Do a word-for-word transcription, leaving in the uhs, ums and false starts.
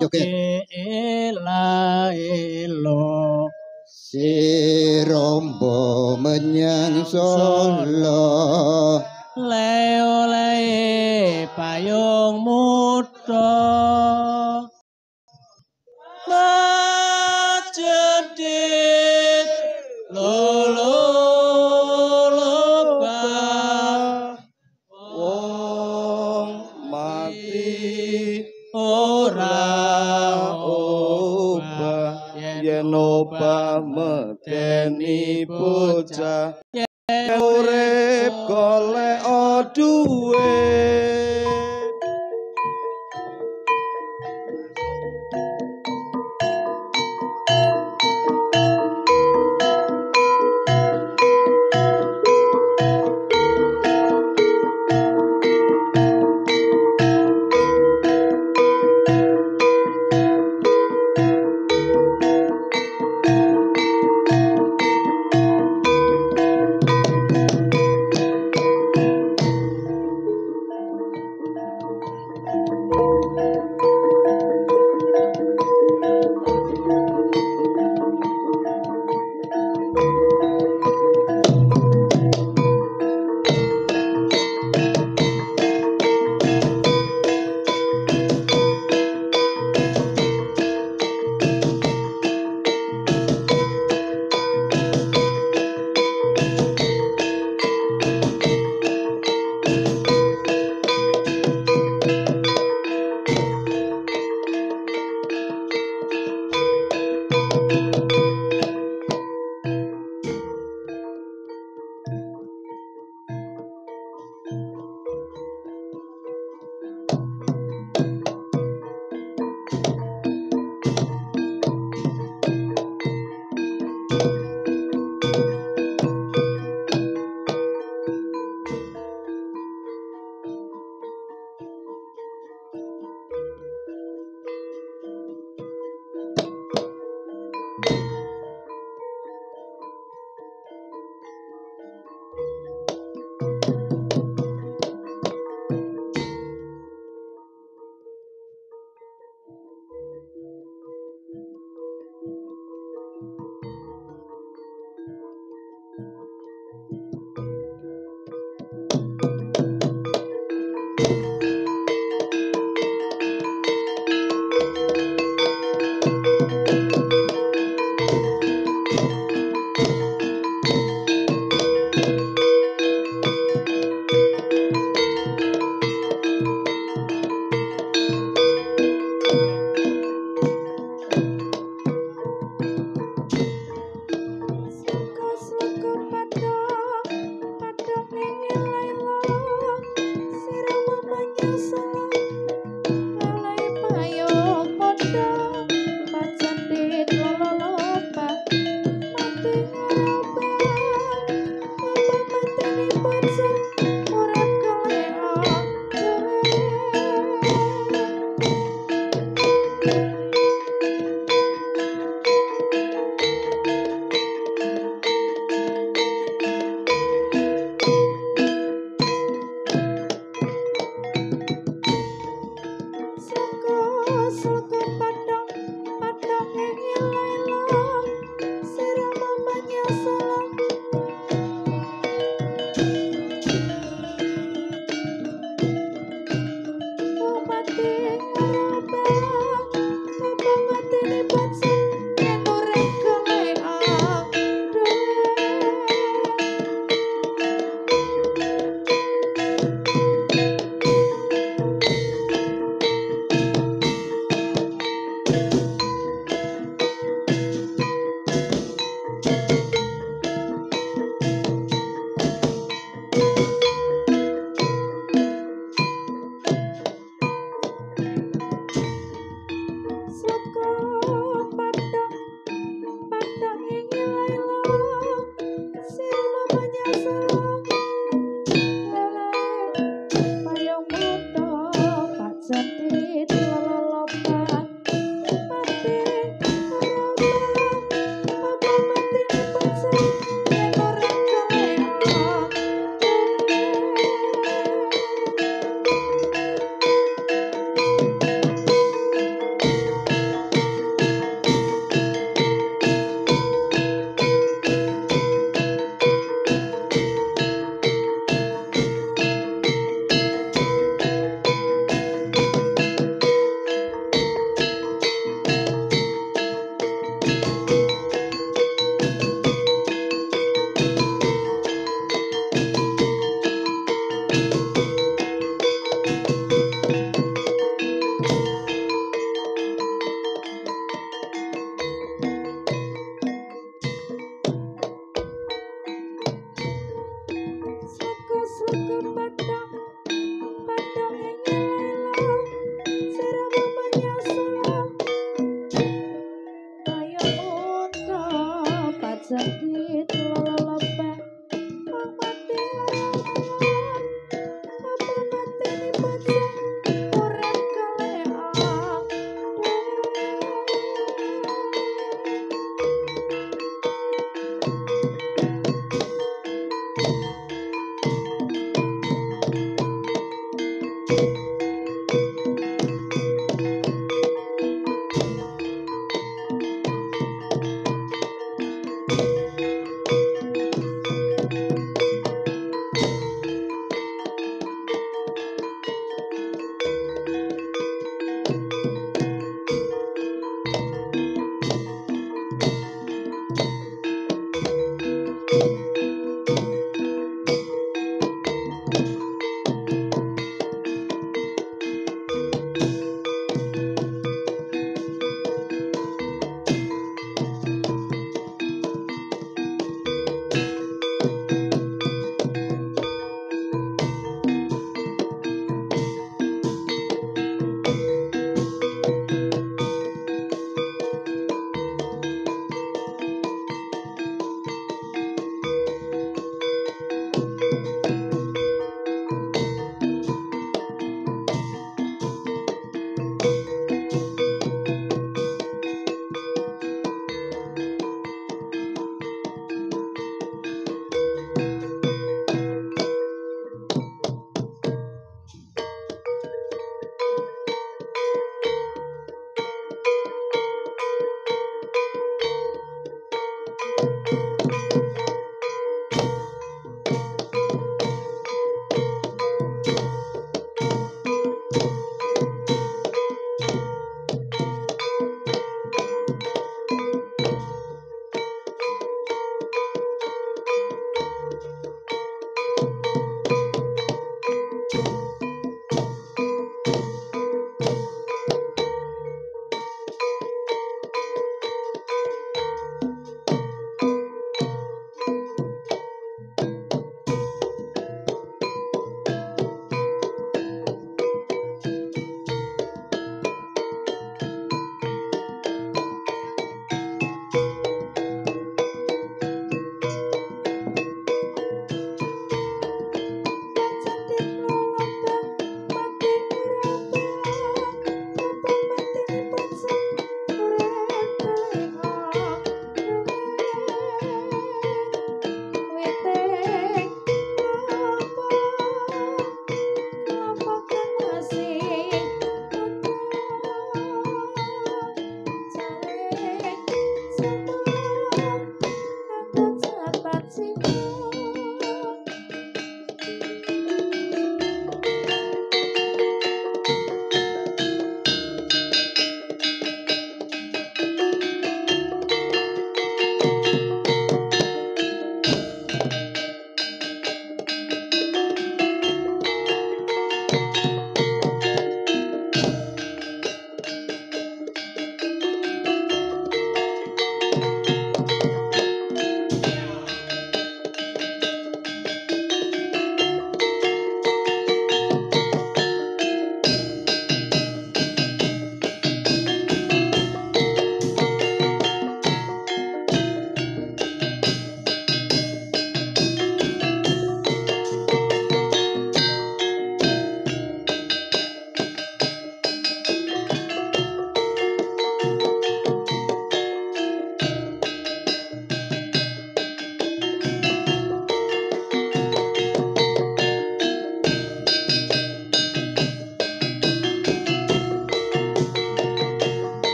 Okay. Elo si rombo menyang Solo leo le payung muda majedit lolo loba wong mati ora Noba medeni bocah urip golek dhuwit Selaku pada